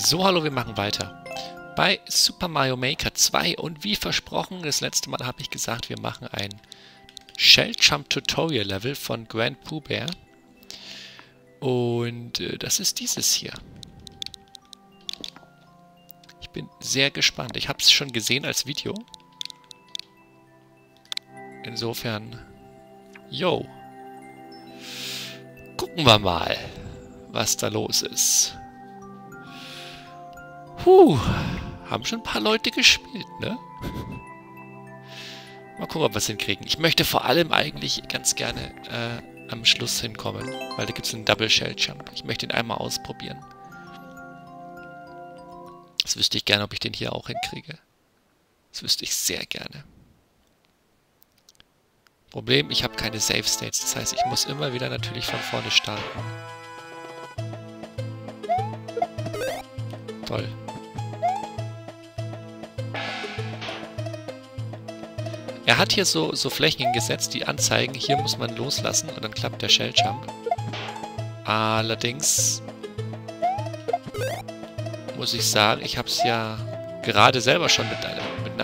So, hallo, wir machen weiter bei Super Mario Maker 2 und wie versprochen, das letzte Mal habe ich gesagt, wir machen ein Shell-Jump-Tutorial-Level von GrandPooBear und das ist dieses hier. Ich bin sehr gespannt. Ich habe es schon gesehen als Video. Insofern, yo. Gucken wir mal, was da los ist. Puh, haben schon ein paar Leute gespielt, ne? Mal gucken, ob wir es hinkriegen. Ich möchte vor allem eigentlich ganz gerne am Schluss hinkommen, weil da gibt es einen Double Shell Jump. Ich möchte ihn einmal ausprobieren. Das wüsste ich gerne, ob ich den hier auch hinkriege. Das wüsste ich sehr gerne. Problem, ich habe keine Save States. Das heißt, ich muss immer wieder natürlich von vorne starten. Toll. Er hat hier so Flächen gesetzt, die anzeigen, hier muss man loslassen und dann klappt der Shell Jump. Allerdings muss ich sagen, ich habe es ja gerade selber schon in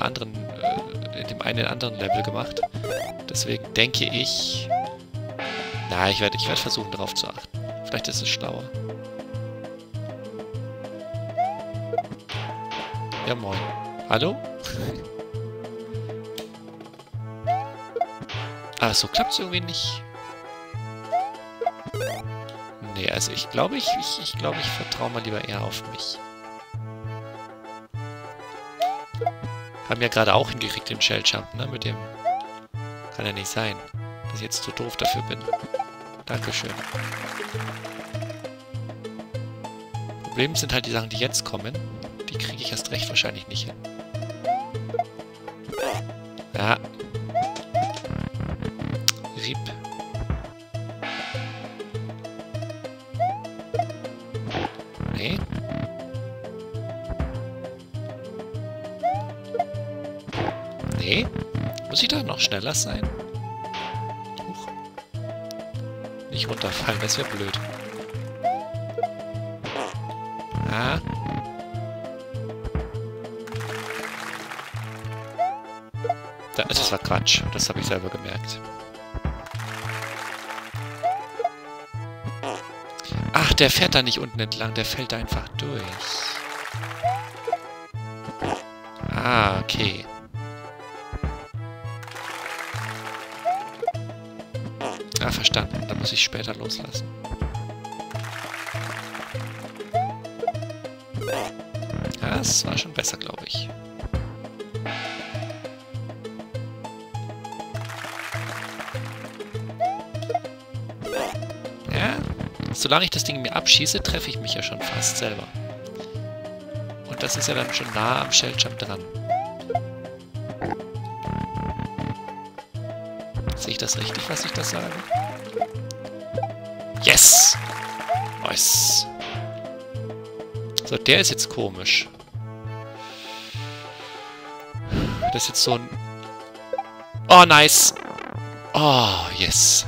dem einen anderen Level gemacht. Deswegen denke ich... Na, ich werd versuchen, darauf zu achten. Vielleicht ist es schlauer. Ja, moin. Hallo? Ah, so klappt es irgendwie nicht. Nee, also ich glaube, ich vertraue mal lieber eher auf mich. Haben ja gerade auch hingekriegt den Shell Jump, ne? Mit dem... Kann ja nicht sein, dass ich jetzt zu doof dafür bin. Dankeschön. Problem sind halt die Sachen, die jetzt kommen. Die kriege ich erst recht wahrscheinlich nicht hin. Ja. Rieb. Nee. Nee. Muss ich da noch schneller sein? Huch. Nicht runterfallen, das wäre blöd. Ah. Das war Quatsch. Das habe ich selber gemerkt. Ach, der fährt da nicht unten entlang. Der fällt da einfach durch. Ah, okay. Ah, verstanden. Da muss ich später loslassen. Ja, das war schon besser, glaube ich. Ja, solange ich das Ding mir abschieße, treffe ich mich ja schon fast selber. Und das ist ja dann schon nah am Shelljump dran. Sehe ich das richtig, was ich da sage? Yes! Nice! So, der ist jetzt komisch. Das ist jetzt so ein... Oh, nice! Oh, yes!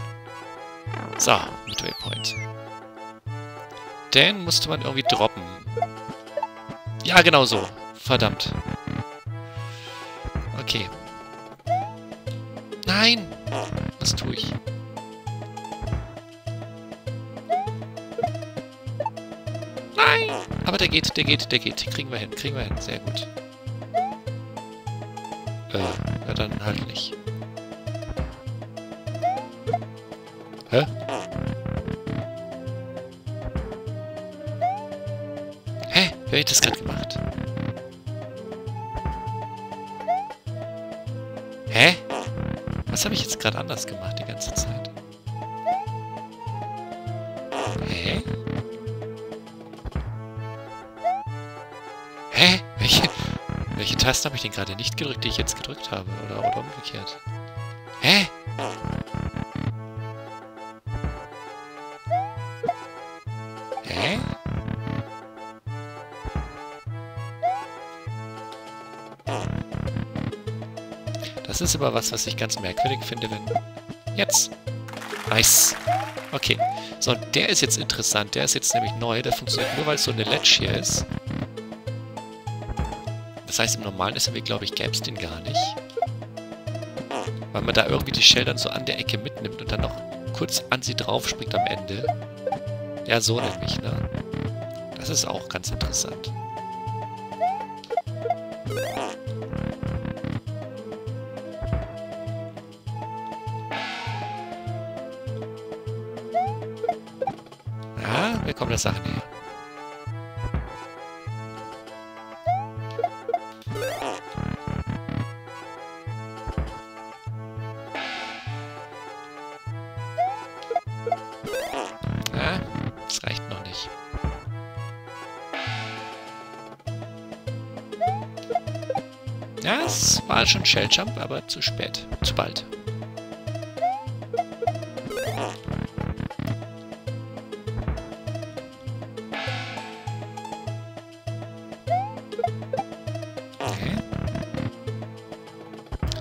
So, Midway Point. Den musste man irgendwie droppen. Ja, genau so. Verdammt. Okay. Nein! Was tue ich? Nein! Aber der geht, der geht, der geht. Kriegen wir hin. Sehr gut. Ja, dann halt nicht. Hä? Hä? Wer hat das gerade gemacht? Hä? Was habe ich jetzt gerade anders gemacht die ganze Zeit? Hä? Hä? Welche Taste habe ich denn gerade nicht gedrückt, die ich jetzt gedrückt habe? Oder umgekehrt? Hä? Hä? Das ist aber was ich ganz merkwürdig finde, wenn... Jetzt! Nice! Okay. So, der ist jetzt interessant. Der ist jetzt nämlich neu. Der funktioniert nur, weil es so eine Ledge hier ist. Das heißt, im normalen SMW, glaube ich, gäbe es den gar nicht. Weil man da irgendwie die Shell dann so an der Ecke mitnimmt und dann noch kurz an sie draufspringt am Ende. Ja, so nämlich, ne? Das ist auch ganz interessant. Ah, wir kommen der Sache näher. Ja, es war schon Shelljump, aber zu spät. Zu bald. Okay.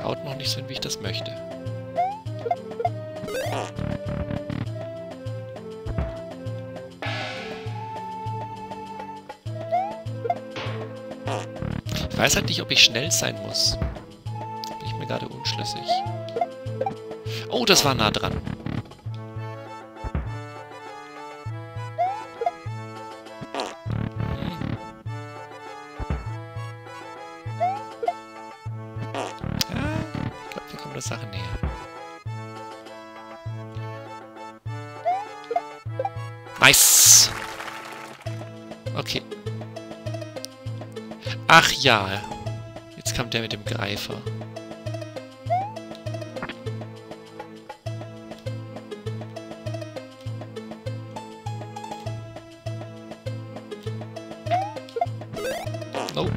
Haut noch nicht so hin, wie ich das möchte. Ich weiß halt nicht, ob ich schnell sein muss. Bin ich mir gerade unschlüssig. Oh, das war nah dran. Ja, ich glaube, wir kommen der Sache näher. Nice! Okay. Ach ja, jetzt kam der mit dem Greifer. Oh.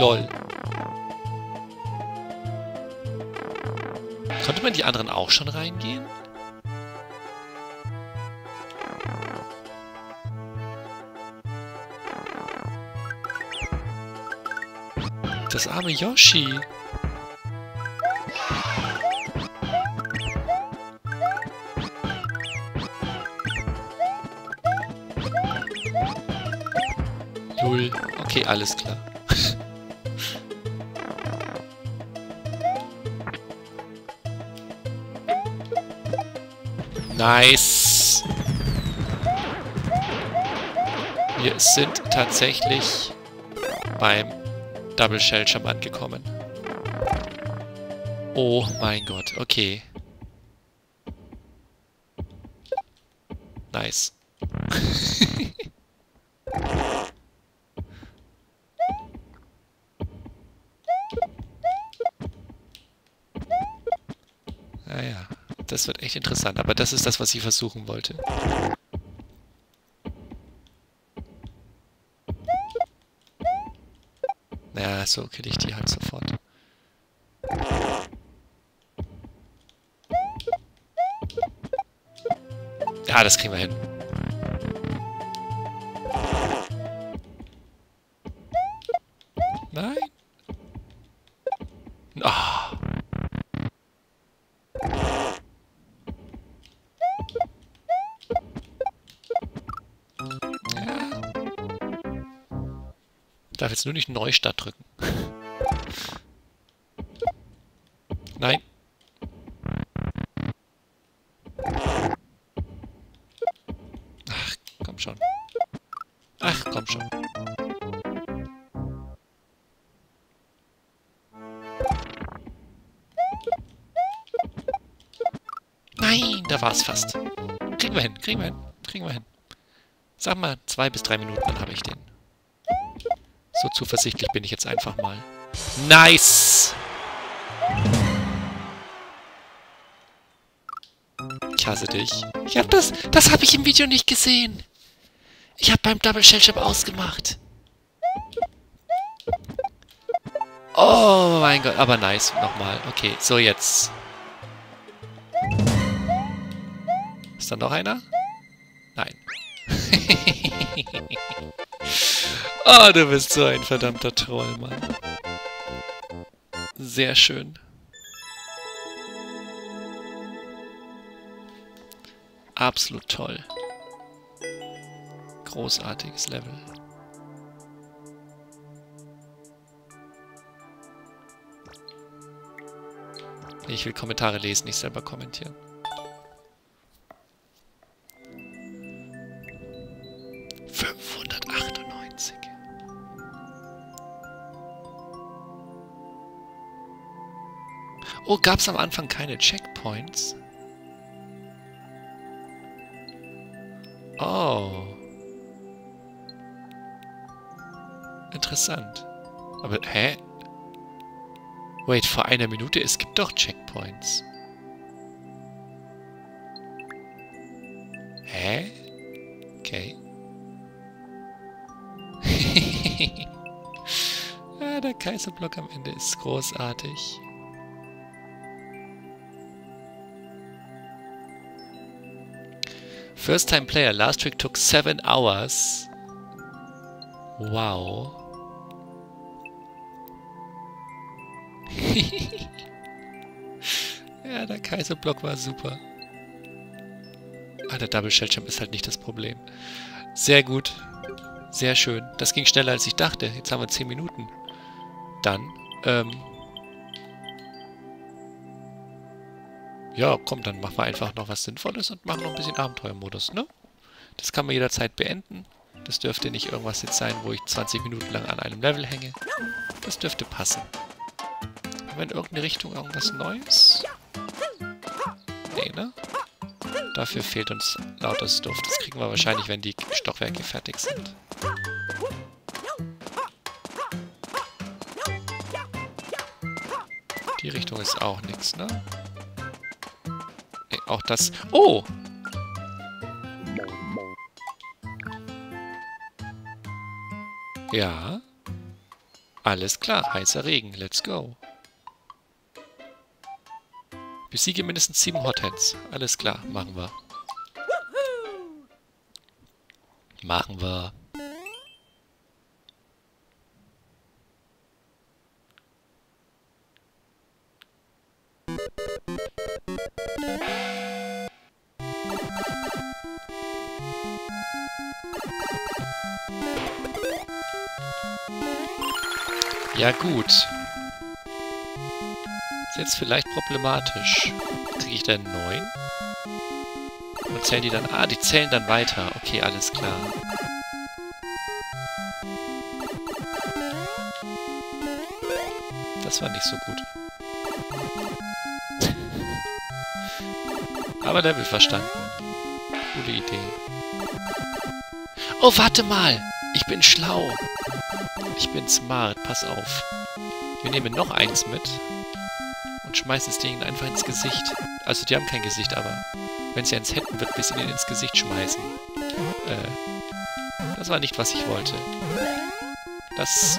Lol. Konnte man die anderen auch schon reingehen? Das arme Yoshi. Lul. Okay, alles klar. Nice! Wir sind tatsächlich beim Double Shelljump angekommen. Oh mein Gott, okay. Nice. Naja. Das wird echt interessant, aber das ist das, was ich versuchen wollte. Na, so kriege ich die halt sofort. Ja, das kriegen wir hin. Nein. Ah. Ich darf jetzt nur nicht Neustart drücken. Nein. Ach, komm schon. Ach, komm schon. Nein, da war's fast. Kriegen wir hin, kriegen wir hin, kriegen wir hin. Sag mal, 2 bis 3 Minuten, dann habe ich den. So zuversichtlich bin ich jetzt einfach mal. Nice! Ich hasse dich. Ich hab das habe ich im Video nicht gesehen. Ich habe beim Double Shelljump ausgemacht. Oh mein Gott, aber nice. Nochmal. Okay, so jetzt. Ist da noch einer? Nein. Oh, du bist so ein verdammter Troll, Mann. Sehr schön. Absolut toll. Großartiges Level. Nee, ich will Kommentare lesen, nicht selber kommentieren. Oh, gab es am Anfang keine Checkpoints? Oh. Interessant. Aber, hä? Wait, vor einer Minute, es gibt doch Checkpoints. Hä? Okay. Ah, der Kaiserblock am Ende ist großartig. First time player, last trick took 7 hours. Wow. Ja, der Kaiserblock war super. Ah, der Double Shell Jump ist halt nicht das Problem. Sehr gut. Sehr schön. Das ging schneller als ich dachte. Jetzt haben wir 10 Minuten. Dann, ja, komm, dann machen wir einfach noch was Sinnvolles und machen noch ein bisschen Abenteuermodus, ne? Das kann man jederzeit beenden. Das dürfte nicht irgendwas jetzt sein, wo ich 20 Minuten lang an einem Level hänge. Das dürfte passen. Haben wir in irgendeine Richtung irgendwas Neues? Nee, ne? Dafür fehlt uns lauter Stuff. Das kriegen wir wahrscheinlich, wenn die Stockwerke fertig sind. Die Richtung ist auch nichts, ne? Auch das... Oh! Ja. Alles klar. Heißer Regen. Let's go. Besiege mindestens 7 Hotheads. Alles klar. Machen wir. Machen wir. Ja gut. Ist jetzt vielleicht problematisch. Kriege ich denn 9? Und zählen die dann... Ah, die zählen dann weiter. Okay, alles klar. Das war nicht so gut. Aber Level verstanden. Gute Idee. Oh, warte mal! Ich bin schlau! Ich bin smart, pass auf. Wir nehmen noch eins mit und schmeißen es denen einfach ins Gesicht. Also die haben kein Gesicht, aber wenn sie eins hätten, wird wir ihnen ins Gesicht schmeißen. Das war nicht, was ich wollte. Das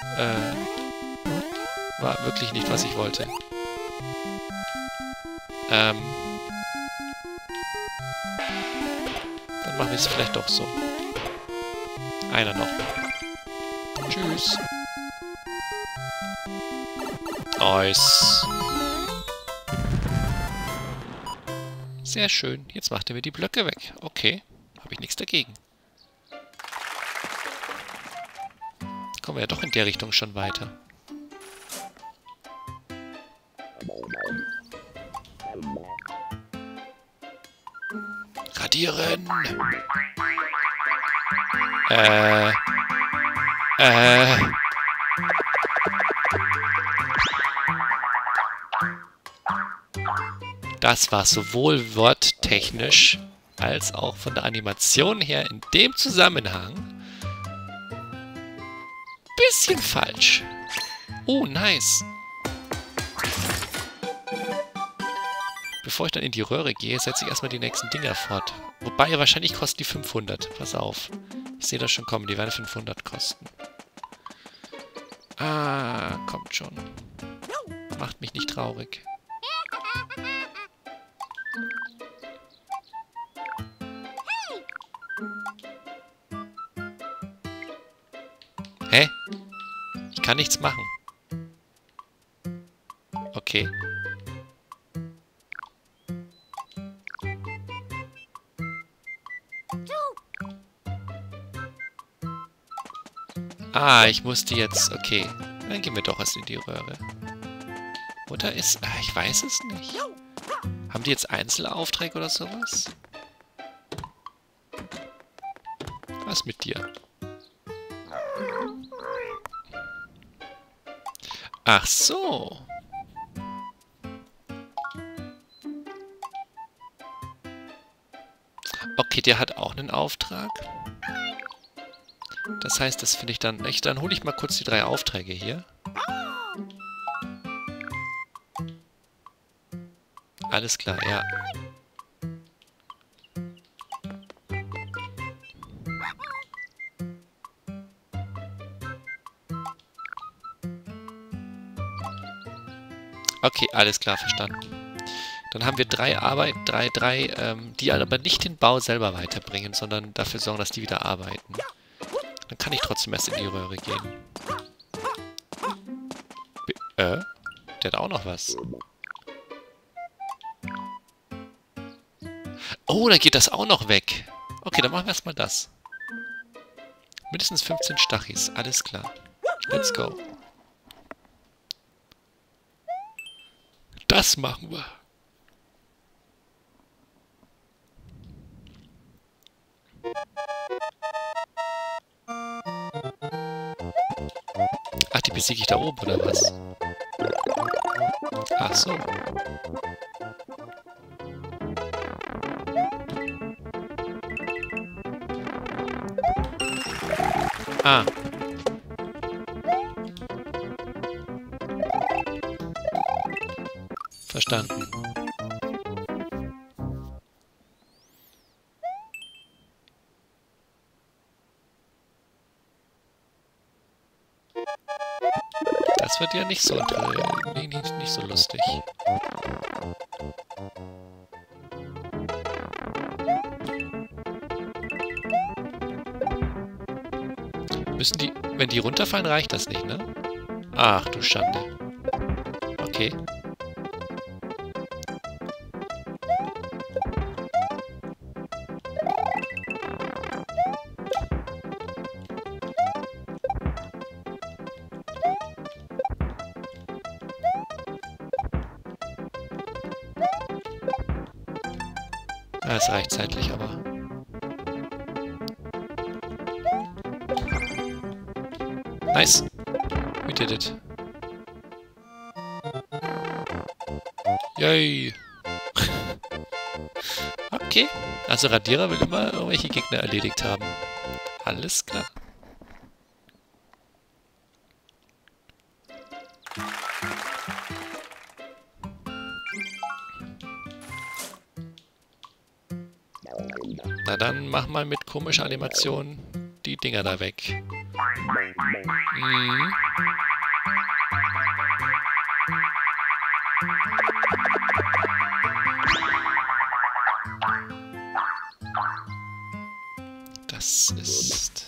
war wirklich nicht, was ich wollte. Dann machen wir es vielleicht doch so. Einer noch. Tschüss. Nice. Sehr schön. Jetzt macht er mir die Blöcke weg. Okay. Habe ich nichts dagegen. Kommen wir ja doch in der Richtung schon weiter. Radieren. Das war sowohl worttechnisch als auch von der Animation her in dem Zusammenhang bisschen falsch. Oh, nice. Bevor ich dann in die Röhre gehe, setze ich erstmal die nächsten Dinger fort. Wobei, wahrscheinlich kosten die 500. Pass auf. Ich sehe das schon kommen. Die werden 500 kosten. Ah, kommt schon. Macht mich nicht traurig. Hä? Ich kann nichts machen. okay. Ah, ich musste jetzt... Okay. Dann gehen wir doch erst in die Röhre. Oder ist... Ah, ich weiß es nicht. Haben die jetzt Einzelaufträge oder sowas? Was mit dir? Ach so. Okay, der hat auch einen Auftrag. Das heißt, das finde ich dann... Dann hole ich mal kurz die 3 Aufträge hier. Alles klar, ja. Okay, alles klar, verstanden. Dann haben wir 3 Arbeiten, die aber nicht den Bau selber weiterbringen, sondern dafür sorgen, dass die wieder arbeiten. Dann kann ich trotzdem erst in die Röhre gehen. Der hat auch noch was. Oh, da geht das auch noch weg. Okay, dann machen wir erstmal das. Mindestens 15 Stachis, alles klar. Let's go. Das machen wir. Ach, die besiege ich da oben, oder was? Ach so. Ah. Verstanden. Das wird ja nicht so, nicht so lustig. Müssen die... Wenn die runterfallen, reicht das nicht, ne? Ach, du Schande. Okay. Das reicht zeitlich, aber... Nice. We did it. Yay. Okay. Also Radierer will immer irgendwelche Gegner erledigt haben. Alles klar. Na dann, mach mal mit komischer Animation die Dinger da weg. Mhm. Das ist...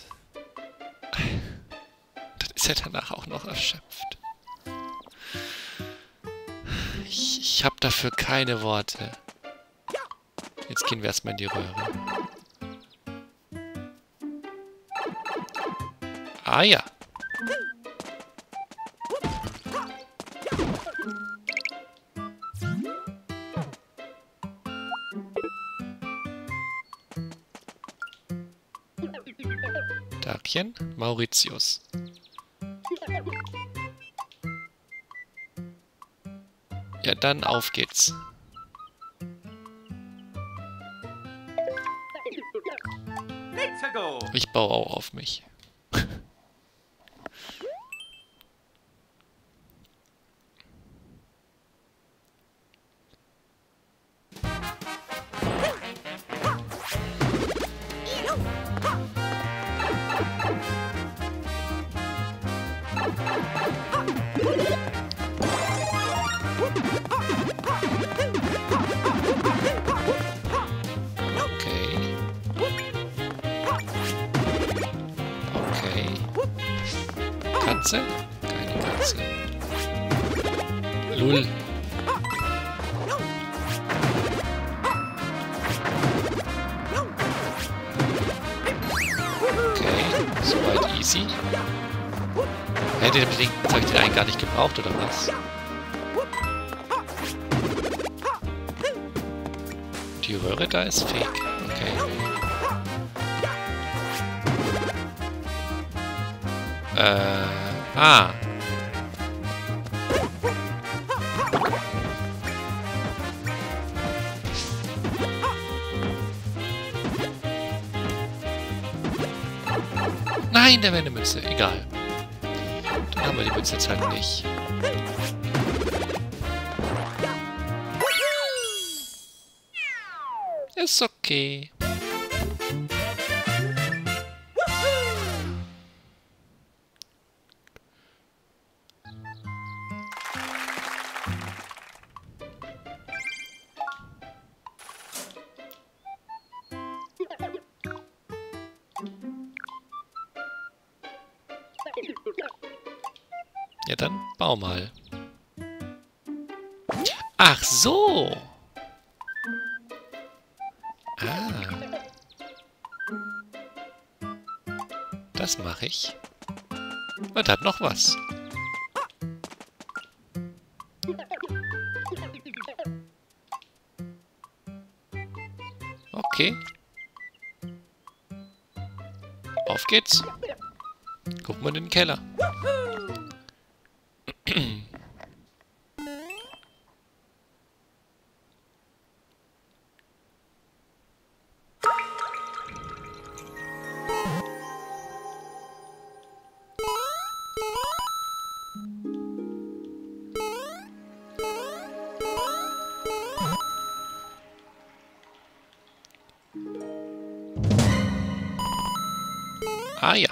Dann ist er danach auch noch erschöpft. Ich habe dafür keine Worte. Jetzt gehen wir erstmal in die Röhre. Ah ja. Dachchen, Mauritius. Ja, dann auf geht's. Ich baue auch auf mich. Katze? Keine Katze. Lull. Soweit easy. Hä, den habe ich den einen gar nicht gebraucht, oder was? Die Röhre da ist fake. Okay. Nein, da wäre eine Münze. Egal. Dann haben wir die Münze jetzt halt nicht. Ist okay. Ja, dann bau mal. Ach so! Das mache ich. Und hat noch was. Okay. Auf geht's. Gucken wir in den Keller. Ah ja.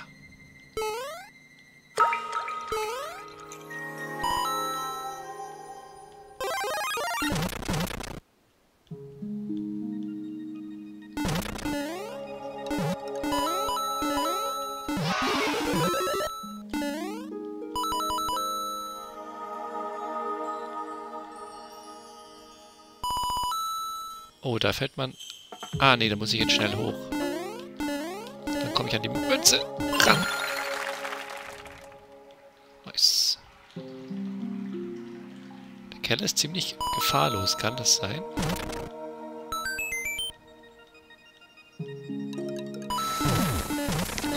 Oh, da fällt man... Ah nee, da muss ich jetzt schnell hoch. Komme ich an die Münze ran. Nice. Der Keller ist ziemlich gefahrlos, kann das sein?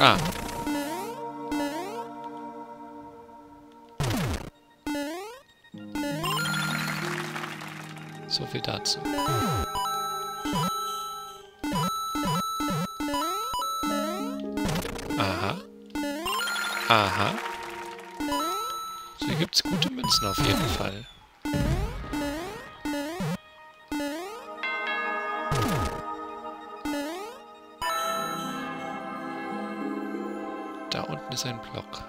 Ah. So viel dazu. Aha. So, hier gibt es gute Münzen auf jeden Fall. Da unten ist ein Block.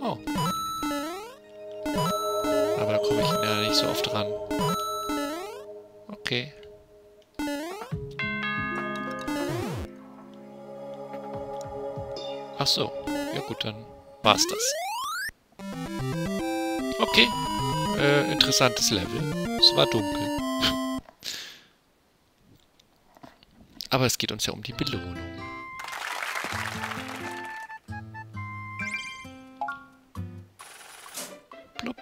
Oh. Aber da komme ich ja nicht so oft ran. Okay. Ach so, ja gut, dann war's das. Okay, interessantes Level. Es war dunkel. Aber es geht uns ja um die Belohnung. Blub.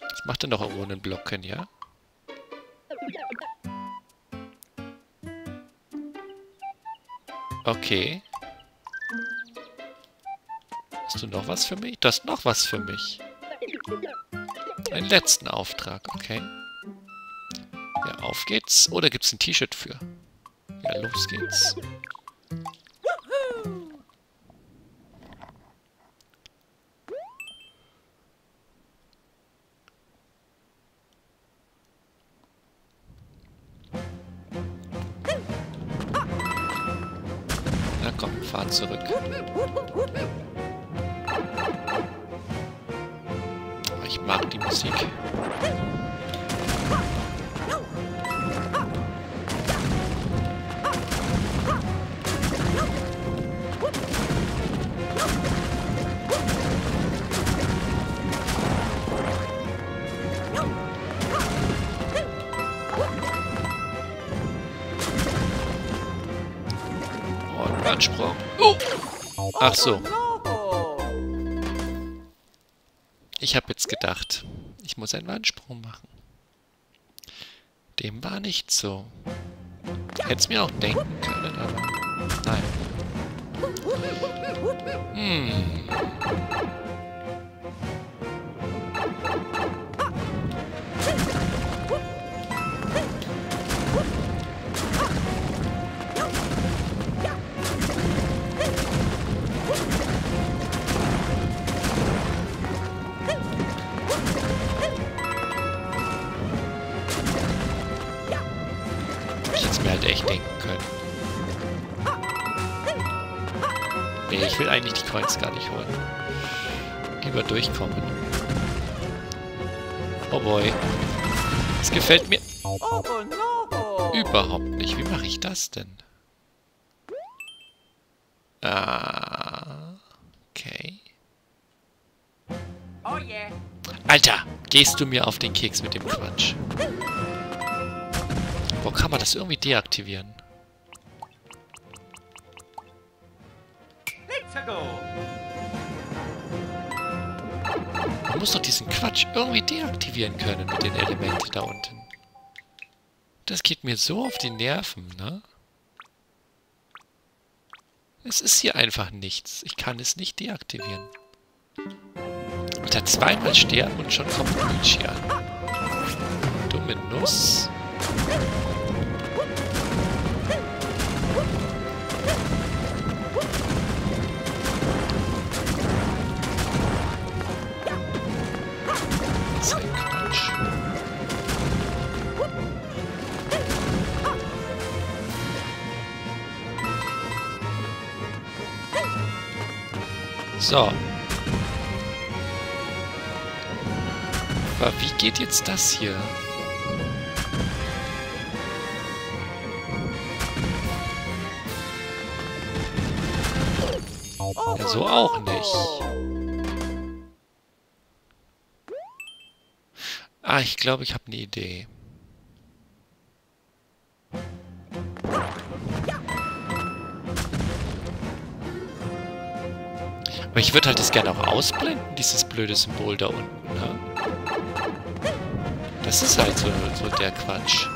Das macht er noch irgendwo einen Blocken, ja? Okay. Hast du noch was für mich? Du hast noch was für mich. Einen letzten Auftrag, okay. Ja, auf geht's. Oh, da gibt's ein T-Shirt für. Ja, los geht's. Fahr zurück. Ich mag die Musik. Ansprung. Ach so. Ich habe jetzt gedacht, ich muss einen Wandsprung machen. Dem war nicht so. Hätte es mir auch denken können, aber nein. Ich will eigentlich die Coins gar nicht holen. Lieber durchkommen. Oh boy. Das gefällt mir überhaupt nicht. Wie mache ich das denn? Ah. Okay. Alter! Gehst du mir auf den Keks mit dem Quatsch? Wo kann man das irgendwie deaktivieren? Man muss doch diesen Quatsch irgendwie deaktivieren können mit den Elementen da unten. Das geht mir so auf die Nerven, ne? Es ist hier einfach nichts. Ich kann es nicht deaktivieren. Und da zweimal sterben und schon kommt Luigi an. Dumme Nuss. So. Aber wie geht jetzt das hier? Ja, so auch nicht. Ah, ich glaube, ich habe eine Idee. Aber ich würde halt das gerne auch ausblenden, dieses blöde Symbol da unten, ne? Das ist halt so der Quatsch.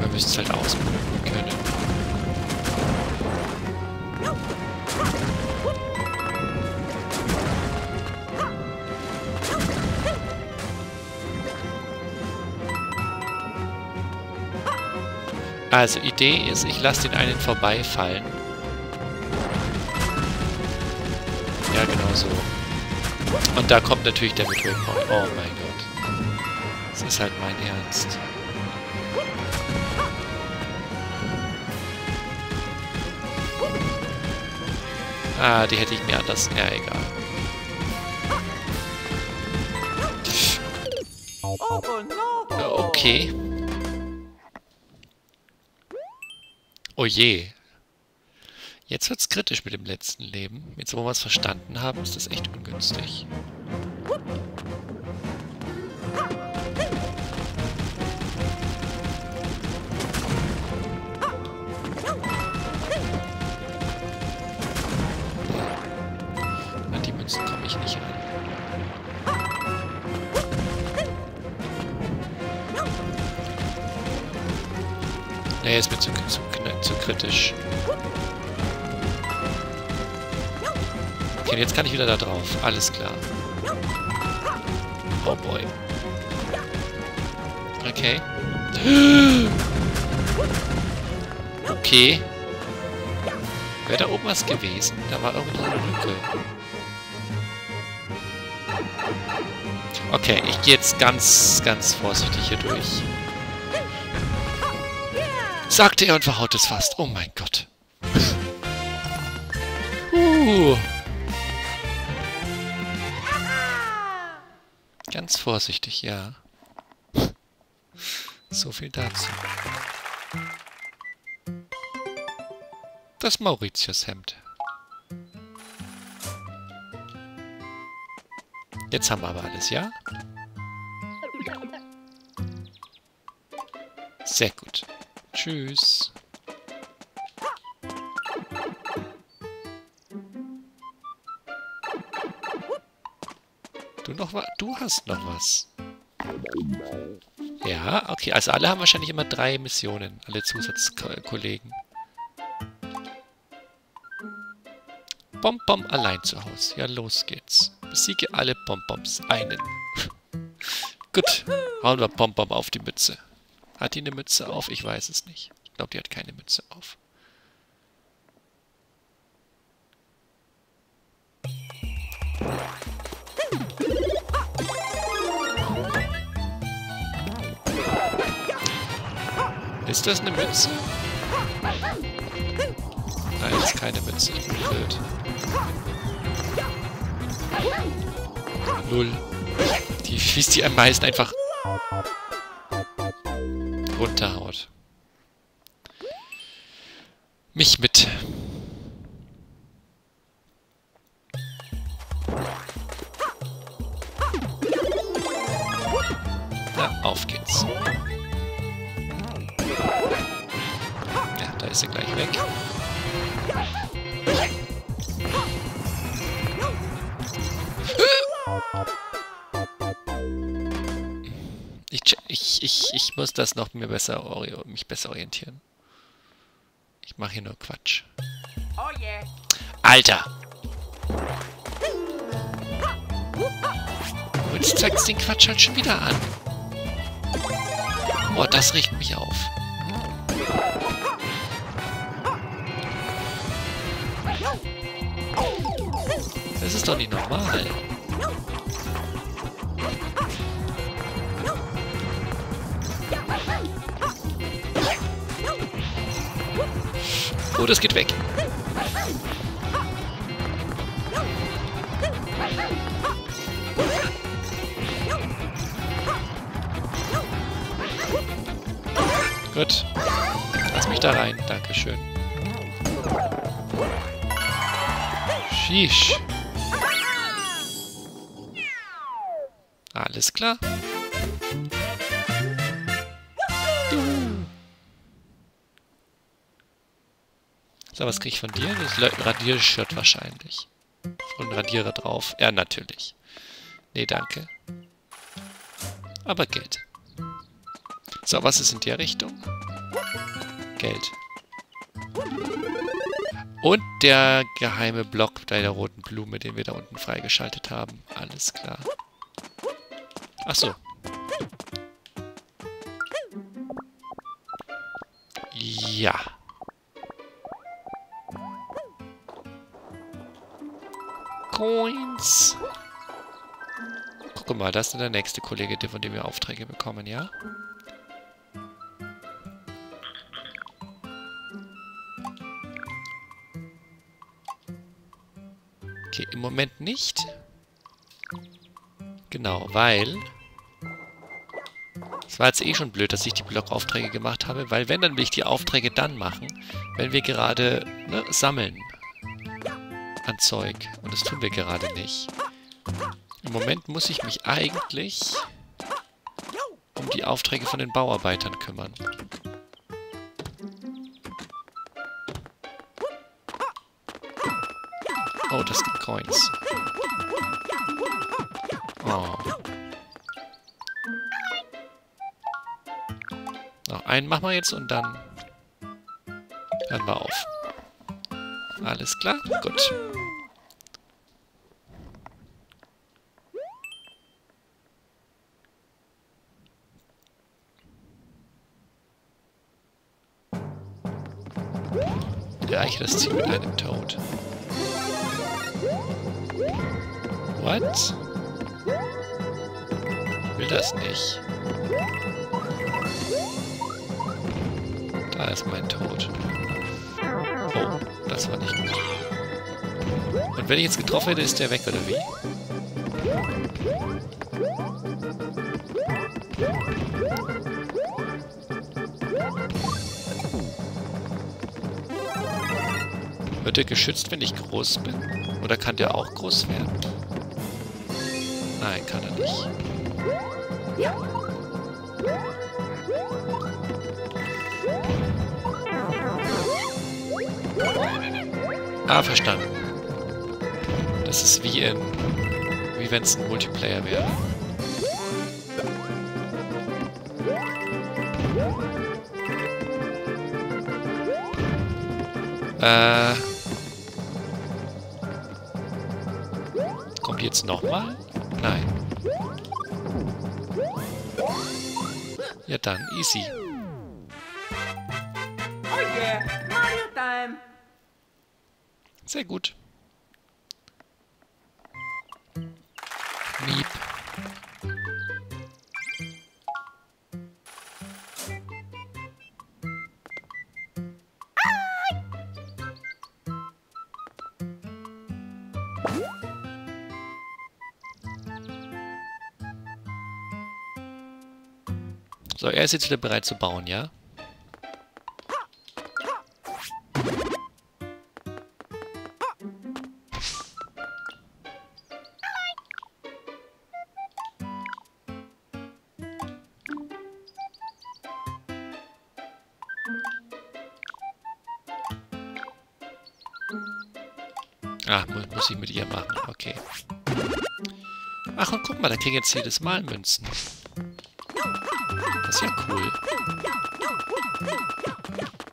Man müsste es halt ausblenden können. Also, Idee ist, ich lasse den einen vorbeifallen. Ja, genau so. Und da kommt natürlich der Metallkorn. Oh mein Gott. Das ist halt mein Ernst. Ah, die hätte ich mir anders... Ja, egal. Okay. Oh je. Jetzt wird es kritisch mit dem letzten Leben. Jetzt, wo wir es verstanden haben, ist das echt ungünstig. An die Münzen komme ich nicht an. Nee, ist mir zu kritisch. Okay, jetzt kann ich wieder da drauf. Alles klar. Oh boy. Okay. Okay. Wäre da oben was gewesen? Da war irgendwo eine Lücke. Okay, ich gehe jetzt ganz, ganz vorsichtig hier durch. Sagte er und verhaut es fast. Oh mein Gott. Ganz vorsichtig, ja. So viel dazu. Das Mauritius-Hemd. Jetzt haben wir aber alles, ja? Sehr gut. Tschüss. Du noch was? Du hast noch was. Ja, okay. Also alle haben wahrscheinlich immer 3 Missionen. Alle Zusatzkollegen. Pom-Pom allein zu Hause. Ja, los geht's. Besiege alle Pom-Poms. Einen. Gut. Hauen wir Pom-Pom auf die Mütze. Hat die eine Mütze auf? Ich weiß es nicht. Ich glaube, die hat keine Mütze auf. Ist das eine Mütze? Nein, das ist keine Mütze. Blöd. 0. Die schießt die am meisten einfach runterhaut. Mich mit. Na, auf geht's. Ja, da ist er gleich weg. Ich muss das noch mich besser orientieren. Ich mache hier nur Quatsch. Oh yeah. Alter! Und jetzt zeigst du den Quatsch halt schon wieder an. Boah, das regt mich auf. Das ist doch nicht normal. Oh, das geht weg. Gut. Lass mich da rein. Dankeschön. Sheesh. Alles klar. So, was krieg ich von dir? Das Radiershirt wahrscheinlich. Und Radierer drauf. Ja, natürlich. Nee, danke. Aber Geld. So, was ist in der Richtung? Geld. Und der geheime Block bei der roten Blume, den wir da unten freigeschaltet haben. Alles klar. Ach so. Ja. Coins. Guck mal, das ist der nächste Kollege, von dem wir Aufträge bekommen, ja? Okay, im Moment nicht. Genau, weil... Es war jetzt eh schon blöd, dass ich die Blockaufträge gemacht habe, weil wenn, dann will ich die Aufträge dann machen, wenn wir gerade sammeln. An Zeug. Und das tun wir gerade nicht. Im Moment muss ich mich eigentlich um die Aufträge von den Bauarbeitern kümmern. Oh, das sind Coins. Oh. Noch einen machen wir jetzt und dann hören wir auf. Alles klar? Gut. Ja, ich das Ziel mit einem Toad. What? Ich will das nicht. Da ist mein Toad. Oh. Das war nicht gut. Und wenn ich jetzt getroffen hätte, ist der weg, oder wie? Wird der geschützt, wenn ich groß bin? Oder kann der auch groß werden? Nein, kann er nicht. Ah, verstanden. Das ist wie wenn es ein Multiplayer wäre. Kommt jetzt nochmal? Nein. Ja dann, easy. Oh yeah, Mario Time! Sehr gut. Miep. So, er ist jetzt wieder bereit zu bauen, ja? Ah, muss ich mit ihr machen, okay. Ach, und guck mal, da kriegen jetzt jedes Mal Münzen. Das ist ja cool.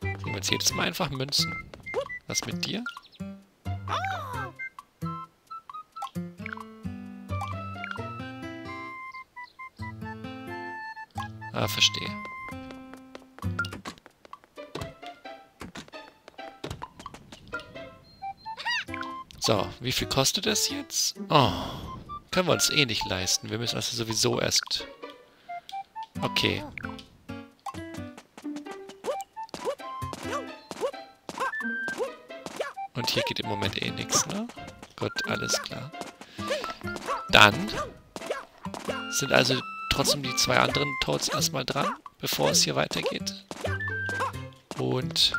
Kriegen wir jetzt jedes Mal einfach Münzen. Was mit dir? Ah, verstehe. So, wie viel kostet das jetzt? Oh, können wir uns eh nicht leisten. Wir müssen also sowieso erst... Okay. Und hier geht im Moment eh nichts, ne? Gut, alles klar. Dann sind also trotzdem die zwei anderen Toads erstmal dran, bevor es hier weitergeht. Und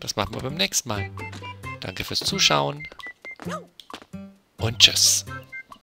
das machen wir beim nächsten Mal. Danke fürs Zuschauen. Und tschüss.